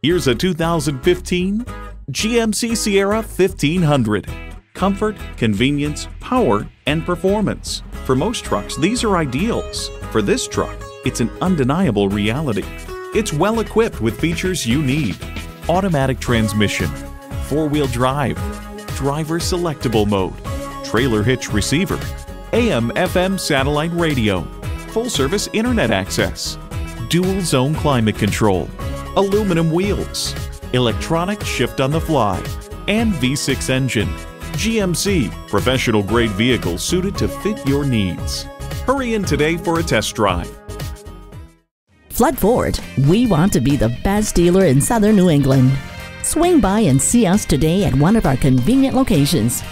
Here's a 2015 GMC Sierra 1500. Comfort, convenience, power, and performance. For most trucks, these are ideals. For this truck, it's an undeniable reality. It's well equipped with features you need: automatic transmission, four-wheel drive, driver selectable mode, trailer hitch receiver, AM/FM satellite radio, full-service internet access, dual-zone climate control, aluminum wheels, electronic shift on the fly, and V6 engine. GMC, professional-grade vehicles suited to fit your needs. Hurry in today for a test drive. Flood Ford, we want to be the best dealer in Southern New England. Swing by and see us today at one of our convenient locations.